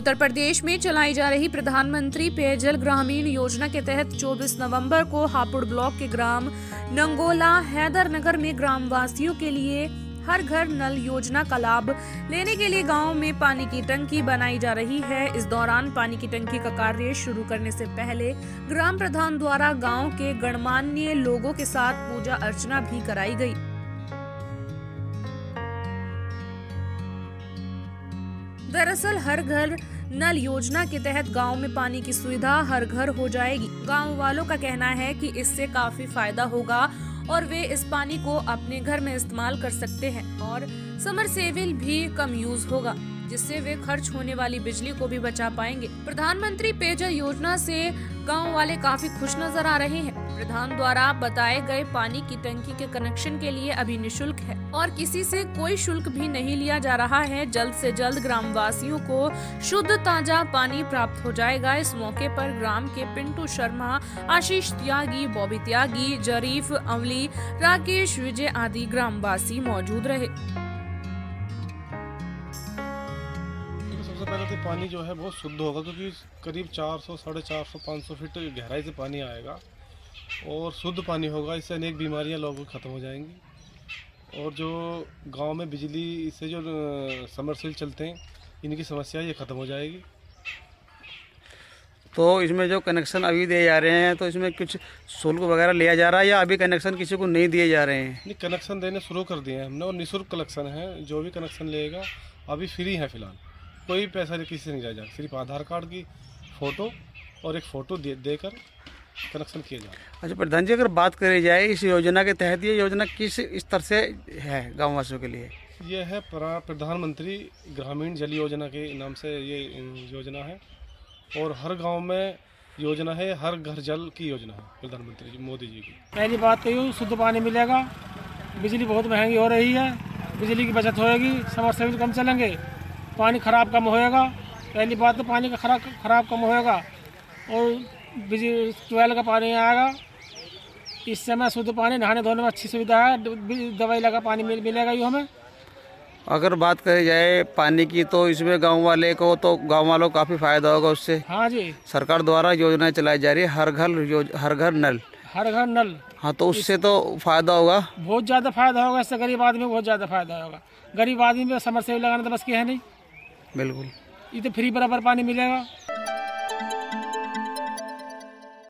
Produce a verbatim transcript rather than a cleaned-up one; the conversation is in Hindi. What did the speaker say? उत्तर प्रदेश में चलाई जा रही प्रधानमंत्री पेयजल ग्रामीण योजना के तहत चौबीस नवंबर को हापुड़ ब्लॉक के ग्राम नंगोला हैदरनगर में ग्रामवासियों के लिए हर घर नल योजना का लाभ लेने के लिए गांव में पानी की टंकी बनाई जा रही है। इस दौरान पानी की टंकी का कार्य शुरू करने से पहले ग्राम प्रधान द्वारा गांव के गणमान्य लोगों के साथ पूजा अर्चना भी कराई गई। दरअसल हर घर नल योजना के तहत गांव में पानी की सुविधा हर घर हो जाएगी। गांव वालों का कहना है कि इससे काफी फायदा होगा और वे इस पानी को अपने घर में इस्तेमाल कर सकते हैं और समरसेबिल भी कम यूज होगा, जिससे वे खर्च होने वाली बिजली को भी बचा पाएंगे। प्रधानमंत्री पेयजल योजना से गांव वाले काफी खुश नजर आ रहे हैं। प्रधान द्वारा बताए गए पानी की टंकी के कनेक्शन के लिए अभी निःशुल्क है और किसी से कोई शुल्क भी नहीं लिया जा रहा है। जल्द से जल्द ग्रामवासियों को शुद्ध ताजा पानी प्राप्त हो जाएगा। इस मौके पर ग्राम के पिंटू शर्मा, आशीष त्यागी, बॉबी त्यागी, जरीफ अवली, राकेश विजय आदि ग्रामवासी मौजूद रहे। सबसे पहले तो पानी जो है बहुत शुद्ध होगा, क्योंकि करीब चार सौ साढ़े चार सौ पाँच सौ फीट गहराई से पानी आएगा और शुद्ध पानी होगा। इससे अनेक बीमारियां लोगों को ख़त्म हो जाएंगी और जो गांव में बिजली से जो समरसेल चलते हैं इनकी समस्या ये ख़त्म हो जाएगी। तो इसमें जो कनेक्शन अभी दिए जा रहे हैं, तो इसमें कुछ शुल्क वगैरह लिया जा रहा है या अभी कनेक्शन किसी को नहीं दिए जा रहे हैं? नहीं, कनेक्शन देने शुरू कर दिए हैं हमने और निःशुल्क कनेक्शन है। जो भी कनेक्शन लेगा अभी फ्री है, फिलहाल कोई पैसा किसी से नहीं जाएगा। सिर्फ आधार कार्ड की फ़ोटो और एक फ़ोटो दे देकर कनेक्शन किया जाए। अच्छा प्रधान जी, अगर बात करी जाए इस योजना के तहत, ये योजना किस स्तर से है गाँव वासियों के लिए? यह है प्रधानमंत्री ग्रामीण जल योजना के नाम से ये योजना है और हर गांव में योजना है। हर घर जल की योजना है प्रधानमंत्री जी मोदी जी की। पहली बात तो यूँ शुद्ध पानी मिलेगा, बिजली बहुत महंगी हो रही है, बिजली की बचत होएगी, समरसेबिल कम चलेंगे, पानी खराब कम होएगा। पहली बात तो पानी का खराब खराब कम होएगा और बिजली ट्यूबवेल का पानी आएगा। इस समय शुद्ध पानी, नहाने धोने में अच्छी सुविधा है, दवाई लगा पानी मिलेगा यूँ हमें। अगर बात करी जाए पानी की, तो इसमें गांव वाले को तो गांव वालों को काफ़ी फायदा होगा उससे। हाँ जी, सरकार द्वारा योजनाएं चलाई जा रही है हर घर हर घर नल हर घर नल। हाँ, तो उससे तो फायदा होगा, बहुत ज़्यादा फायदा होगा। इससे गरीब आदमी को बहुत ज़्यादा फायदा होगा। गरीब आदमी में समरसेबिल लगाना तो बस के है नहीं, बिल्कुल। ये तो फ्री बराबर पानी मिलेगा।